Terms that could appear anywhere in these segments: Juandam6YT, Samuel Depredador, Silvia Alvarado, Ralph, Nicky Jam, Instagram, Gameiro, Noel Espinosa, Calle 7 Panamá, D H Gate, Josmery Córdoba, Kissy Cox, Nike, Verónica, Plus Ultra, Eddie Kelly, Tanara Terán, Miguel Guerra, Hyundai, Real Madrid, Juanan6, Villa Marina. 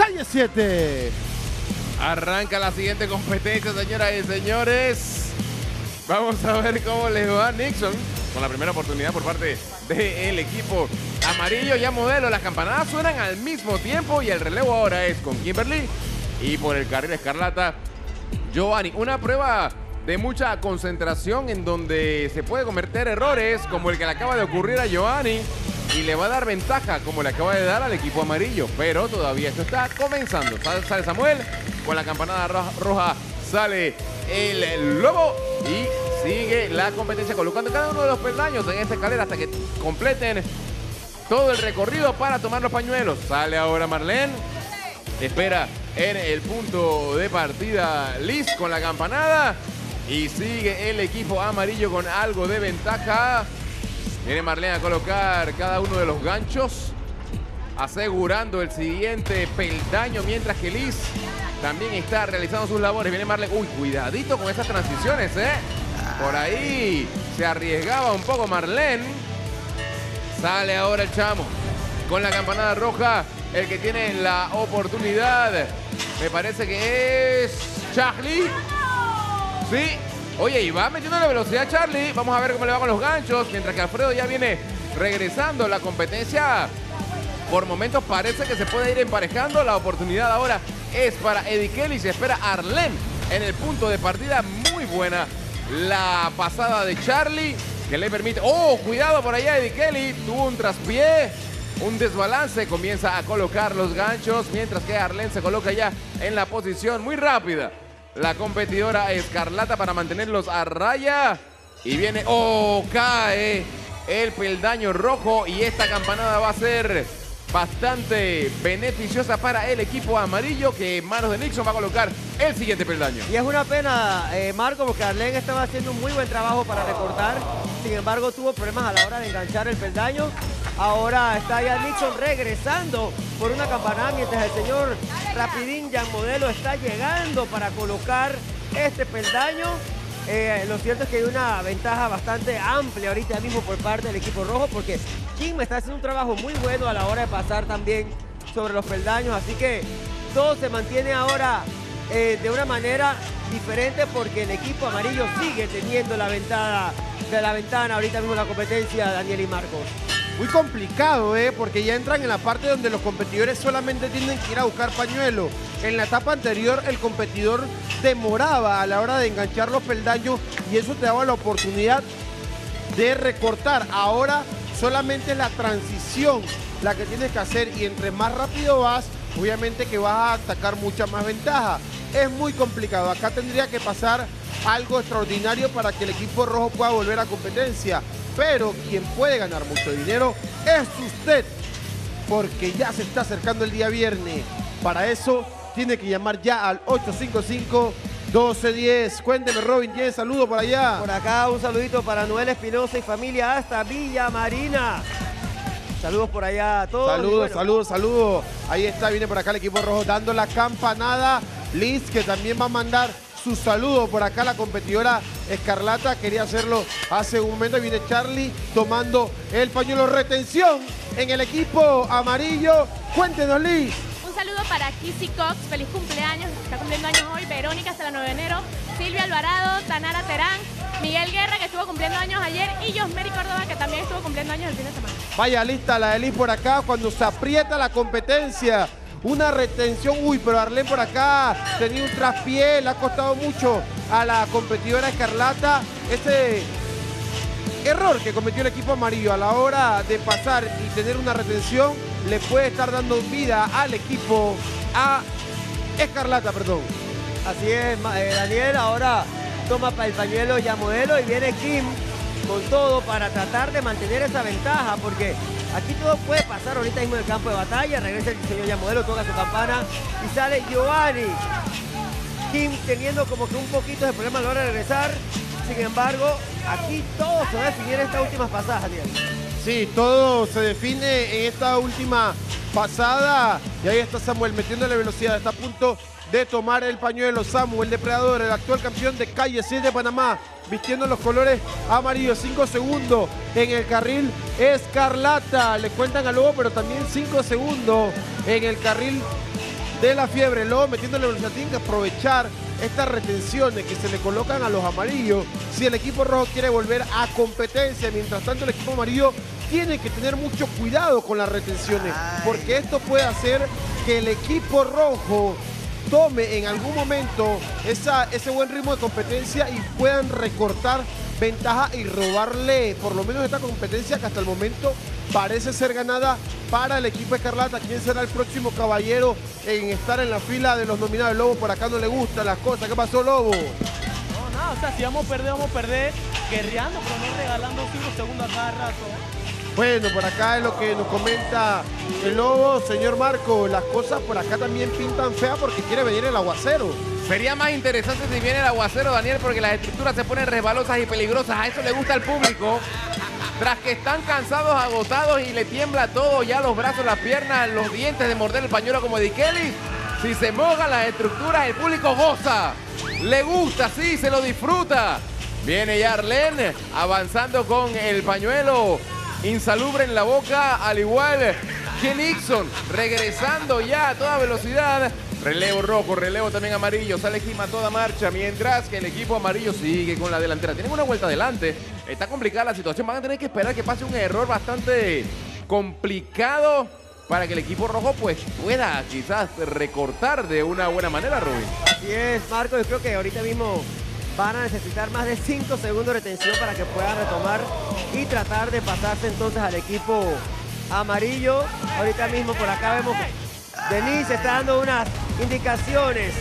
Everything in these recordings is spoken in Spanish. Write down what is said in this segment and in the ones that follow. Calle 7. Arranca la siguiente competencia, señoras y señores. Vamos a ver cómo les va Nixon con la primera oportunidad por parte del equipo amarillo. Ya modelo, las campanadas suenan al mismo tiempo y el relevo ahora es con Kimberly. Y por el carril escarlata, Giovanni. Una prueba de mucha concentración en donde se puede cometer errores como el que le acaba de ocurrir a Giovanni y le va a dar ventaja como le acaba de dar al equipo amarillo, pero todavía esto está comenzando. Sale Samuel, con la campanada roja sale el lobo y sigue la competencia colocando cada uno de los peldaños en esta escalera hasta que completen todo el recorrido para tomar los pañuelos. Sale ahora Marlene, espera en el punto de partida Liz con la campanada. Y sigue el equipo amarillo con algo de ventaja. Viene Marlene a colocar cada uno de los ganchos, asegurando el siguiente peldaño, mientras que Liz también está realizando sus labores. Viene Marlene. Uy, cuidadito con esas transiciones, ¿eh? Por ahí se arriesgaba un poco Marlene. Sale ahora el chamo con la campanada roja. El que tiene la oportunidad, me parece que es Charlie. Sí, oye, y va metiendo la velocidad Charlie. Vamos a ver cómo le va con los ganchos. Mientras que Alfredo ya viene regresando. La competencia por momentos parece que se puede ir emparejando. La oportunidad ahora es para Eddie Kelly. Se espera Arlene en el punto de partida. Muy buena la pasada de Charlie, que le permite... ¡Oh, cuidado por allá Eddie Kelly! Tuvo un traspié, un desbalance. Comienza a colocar los ganchos, mientras que Arlene se coloca ya en la posición muy rápida. La competidora escarlata para mantenerlos a raya. Y viene... ¡Oh! Cae el peldaño rojo. Y esta campanada va a ser bastante beneficiosa para el equipo amarillo, que en manos de Nixon va a colocar el siguiente peldaño. Y es una pena, Marco, porque Arlene estaba haciendo un muy buen trabajo para recortar. Sin embargo, tuvo problemas a la hora de enganchar el peldaño. Ahora está ya Nixon regresando por una campanada, mientras el señor Rapidín Jan Modelo está llegando para colocar este peldaño. Lo cierto es que hay una ventaja bastante amplia ahorita mismo por parte del equipo rojo, porque Kim está haciendo un trabajo muy bueno a la hora de pasar también sobre los peldaños. Así que todo se mantiene ahora de una manera diferente, porque el equipo amarillo sigue teniendo la ventaja de la ventana ahorita mismo la competencia, Daniel y Marcos. Muy complicado, porque ya entran en la parte donde los competidores solamente tienen que ir a buscar pañuelo. En la etapa anterior el competidor demoraba a la hora de enganchar los peldaños y eso te daba la oportunidad de recortar. Ahora solamente la transición la que tienes que hacer, y entre más rápido vas, obviamente que vas a atacar mucha más ventaja. Es muy complicado, acá tendría que pasar algo extraordinario para que el equipo rojo pueda volver a competencia. Pero quien puede ganar mucho dinero es usted, porque ya se está acercando el día viernes. Para eso tiene que llamar ya al 855-1210. Cuénteme, Robin, ¿tienes saludo por allá? Por acá un saludito para Noel Espinosa y familia hasta Villa Marina. Saludos por allá a todos. Saludos, bueno, saludos. Ahí está, viene por acá el equipo rojo dando la campanada. Liz, que también va a mandar su saludo por acá. La competidora escarlata quería hacerlo hace un momento. Viene Charlie tomando el pañuelo. Retención en el equipo amarillo. Cuéntenos, Liz. Un saludo para Kissy Cox. Feliz cumpleaños. Está cumpliendo años hoy. Verónica hasta el 9 de enero. Silvia Alvarado, Tanara Terán, Miguel Guerra, que estuvo cumpliendo años ayer, y Josmery Córdoba, que también estuvo cumpliendo años el fin de semana. Vaya lista la de Liz por acá cuando se aprieta la competencia. Una retención, uy, pero Arlene por acá tenía un traspié, le ha costado mucho a la competidora escarlata. Este error que cometió el equipo amarillo a la hora de pasar y tener una retención le puede estar dando vida al equipo escarlata, perdón. Así es, Daniel, ahora toma el pañuelo ya modelo y viene Kim con todo para tratar de mantener esa ventaja, porque aquí todo puede pasar ahorita mismo en el campo de batalla. Regresa el señor Yamodelo, toca su campana y sale Giovanni. Kim teniendo como que un poquito de problema a la hora de regresar. Sin embargo, aquí todo se va a definir en esta última pasada, Daniel. Sí, todo se define en esta última pasada. Y ahí está Samuel metiéndole velocidad. Está a punto de tomar el pañuelo. Samuel Depredador, el actual campeón de Calle 7 de Panamá, vistiendo los colores amarillos. 5 segundos en el carril escarlata. Le cuentan al lobo, pero también 5 segundos en el carril de la fiebre, luego metiéndole velocidad, tiene que aprovechar estas retenciones que se le colocan a los amarillos si el equipo rojo quiere volver a competencia. Mientras tanto, el equipo amarillo tiene que tener mucho cuidado con las retenciones, porque esto puede hacer que el equipo rojo tome en algún momento ese buen ritmo de competencia y puedan recortar ventaja y robarle por lo menos esta competencia que hasta el momento parece ser ganada para el equipo escarlata. ¿Quién será el próximo caballero en estar en la fila de los nominados? Lobo, por acá no le gustan las cosas. ¿Qué pasó, Lobo? No, nada, o sea, si vamos a perder guerreando, pero no regalando 5 segundos a cada rato. Bueno, por acá es lo que nos comenta el Lobo. Señor Marco, las cosas por acá también pintan fea porque quiere venir el aguacero. Sería más interesante si viene el aguacero, Daniel, porque las estructuras se ponen resbalosas y peligrosas. A eso le gusta al público. Tras que están cansados, agotados y le tiembla todo, ya los brazos, las piernas, los dientes de morder el pañuelo como Di Kelly. Si se mojan las estructuras, el público goza. Le gusta, sí, se lo disfruta. Viene ya Arlene avanzando con el pañuelo insalubre en la boca, al igual que Nixon, regresando ya a toda velocidad. Relevo rojo, relevo también amarillo, sale Kim a toda marcha, mientras que el equipo amarillo sigue con la delantera. Tienen una vuelta adelante, está complicada la situación, van a tener que esperar que pase un error bastante complicado para que el equipo rojo pues pueda quizás recortar de una buena manera, Rubén. Así es, Marco, yo creo que ahorita mismo van a necesitar más de 5 segundos de retención para que puedan retomar y tratar de pasarse entonces al equipo amarillo. Ahorita mismo por acá vemos que Denise está dando unas indicaciones.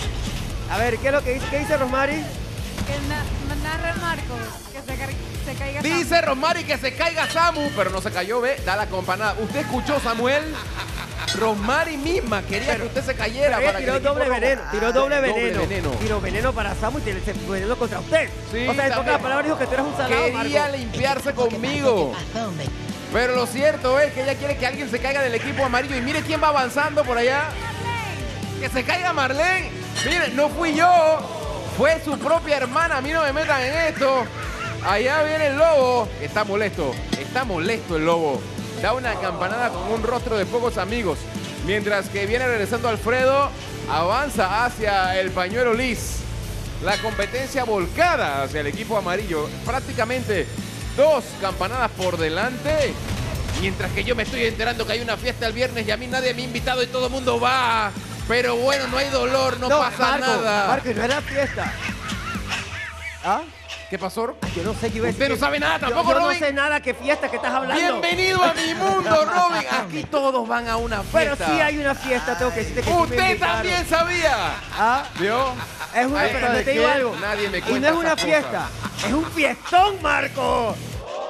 A ver, ¿qué es lo que dice? ¿Qué dice Rosmary? Que narra Marco, que se caiga. Dice Rosmary que se caiga Samu, pero no se cayó, ve, da la campanada. ¿Usted escuchó, Samuel? Rosmary misma quería que usted se cayera. Para tiró, que doble veneno, tiró doble veneno, tiró veneno para Samu y veneno contra usted. Sí, o sea, en pocas palabras dijo que tú eras un salado, quería Marco limpiarse conmigo. Pero lo cierto es que ella quiere que alguien se caiga del equipo amarillo. Y mire quién va avanzando por allá. ¡Que se caiga Marlene! Mire, no fui yo, fue su propia hermana. A mí no me metan en esto. Allá viene el Lobo. Está molesto el Lobo. Da una campanada con un rostro de pocos amigos. Mientras que viene regresando Alfredo, avanza hacia el pañuelo Liz. La competencia volcada hacia el equipo amarillo. Prácticamente 2 campanadas por delante. Mientras que yo me estoy enterando que hay una fiesta el viernes y a mí nadie me ha invitado y todo el mundo va. Pero bueno, no hay dolor, no pasa nada. Marco, no era fiesta. ¿Ah? ¿Qué pasó? Yo no sé qué iba a decir. Usted no sabe nada tampoco, Robin. Yo no sé nada, qué fiesta que estás hablando. Bienvenido a mi mundo, Robin. Aquí todos van a una fiesta. Pero sí hay una fiesta, tengo que decirte que usted también sabía. ¿Ah? ¿Vio? Es una fiesta, te digo algo. Nadie me cuenta. Y no es una fiesta, es un fiestón, Marco.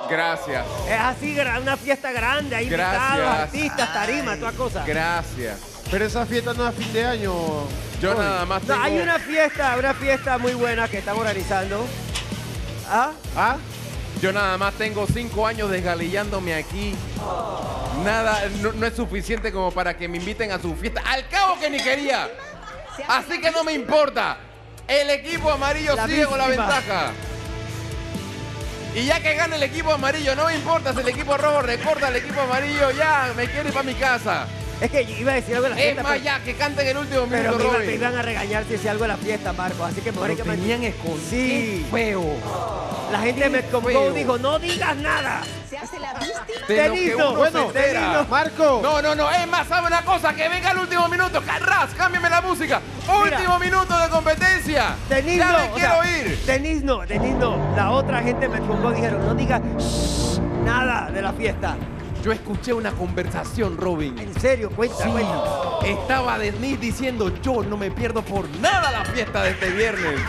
Gracias. Es así, una fiesta grande. Hay invitados, artistas, tarimas, toda cosa. Gracias. Pero esa fiesta no es a fin de año. Yo nada más tengo... No, hay una fiesta muy buena que están organizando. ¿Ah? ¿Ah? Yo nada más tengo 5 años desgalillándome aquí. Nada, no es suficiente como para que me inviten a su fiesta. Al cabo que ni quería. Así que no me importa. El equipo amarillo sigue con la ventaja. Y ya que gane el equipo amarillo, no me importa si el equipo rojo recorta al equipo amarillo. Ya, me quiero ir para mi casa. Es que iba a decir algo de la fiesta. Es más, ya, que canten el último minuto, Robin. Pero me iban a regañar si decía algo de la fiesta, Marco. Así que mejor que me tenían escondido. Sí. Qué feo. La gente me contó, dijo, no digas nada. Se hace la víctima. Tenino, bueno, Tenino, Marco. No. Es más, ¿sabe una cosa? Que venga el último minuto. Carras, cámbiame la música. Mira, último minuto de competencia. Tenino, ya me quiero ir. Tenino. La otra gente me contó, dijeron, no digas nada de la fiesta. Yo escuché una conversación, Robin. ¿En serio? Cuenta. Estaba Denise diciendo, yo no me pierdo por nada la fiesta de este viernes.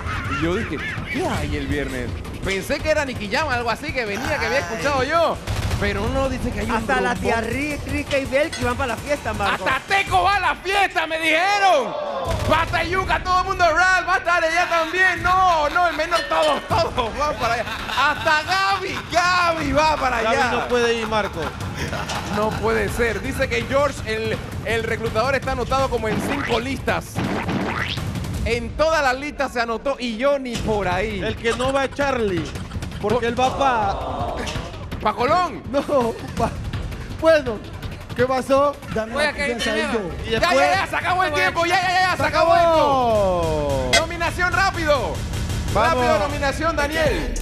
Y yo dije, ¿qué hay el viernes? Pensé que era Nicky Jam, algo así que venía, que había escuchado yo. Pero no dice que hay un grupo. Hasta la tía Rica y Belki van para la fiesta, Marco. ¡Hasta Teco va a la fiesta, me dijeron! ¡Basta Yuca, todo el mundo Ralph! ¡Va a estar allá también! No, al menos todos van para allá. ¡Hasta Gaby va para allá! Gaby no puede ir, Marco. No puede ser. Dice que George, el reclutador, está anotado como en 5 listas. En todas las listas se anotó y yo ni por ahí. El que no va a Charlie, porque él va para... ¿Para Colón? No, bueno, ¿Qué pasó? Dame voy a caer primero. Y después... Ya, se acabó el tiempo. Ya, se acabó esto. Nominación rápido. Vamos. Rápido, nominación, Daniel.